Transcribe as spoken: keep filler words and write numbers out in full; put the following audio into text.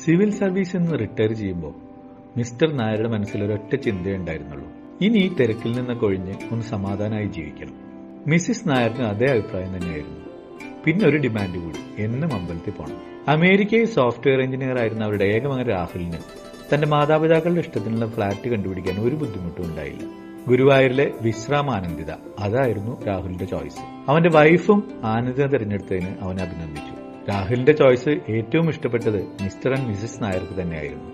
Civil സർവീസിൽ നിന്ന് retire ചെയ്യുമ്പോൾ മിസ്റ്റർ നായരുടെ മനസ്സിലൊരൊറ്റ ചിന്തയേ ഉണ്ടായിരുന്നുള്ളൂ, ഇനി ഈ തിരക്കിൽ നിന്നൊക്കെ ഒഴിഞ്ഞ് ഒന്ന് സമാധാനമായി ജീവിക്കണം. മിസ്സിസ് നായർക്ക് അതേ അഭിപ്രായം തന്നെയായിരുന്നു. പിന്നെ ഒരു ഡിമാൻഡ് കൂടി, എന്നും അമ്പലത്തിൽ പോകണം. അമേരിക്കയിൽ സോഫ്റ്റ്വെയർ എഞ്ചിനീയർ ആയിരുന്ന അവരുടെ ഏകമകൻ രാഹുലിന് തന്റെ മാതാപിതാക്കളുടെ ഇഷ്ടത്തിനുള്ള ഫ്ളാറ്റ് കണ്ടുപിടിക്കാൻ ഒരു ബുദ്ധിമുട്ടും ഉണ്ടായില്ല. ഗുരുവായൂരിലെ വിശ്രാമാനന്ദിത, അതായിരുന്നു രാഹുലിന്റെ ചോയ്സ്. അവന്റെ വൈഫും ആനന്ദിത തിരഞ്ഞെടുത്തതിന് അവൻ അഭിനന്ദിച്ചു. രാഹുലിന്റെ ചോയ്സ് ഏറ്റവും ഇഷ്ടപ്പെട്ടത് മിസ്റ്റർ ആൻഡ് മിസിസ് നായർക്ക് തന്നെയായിരുന്നു.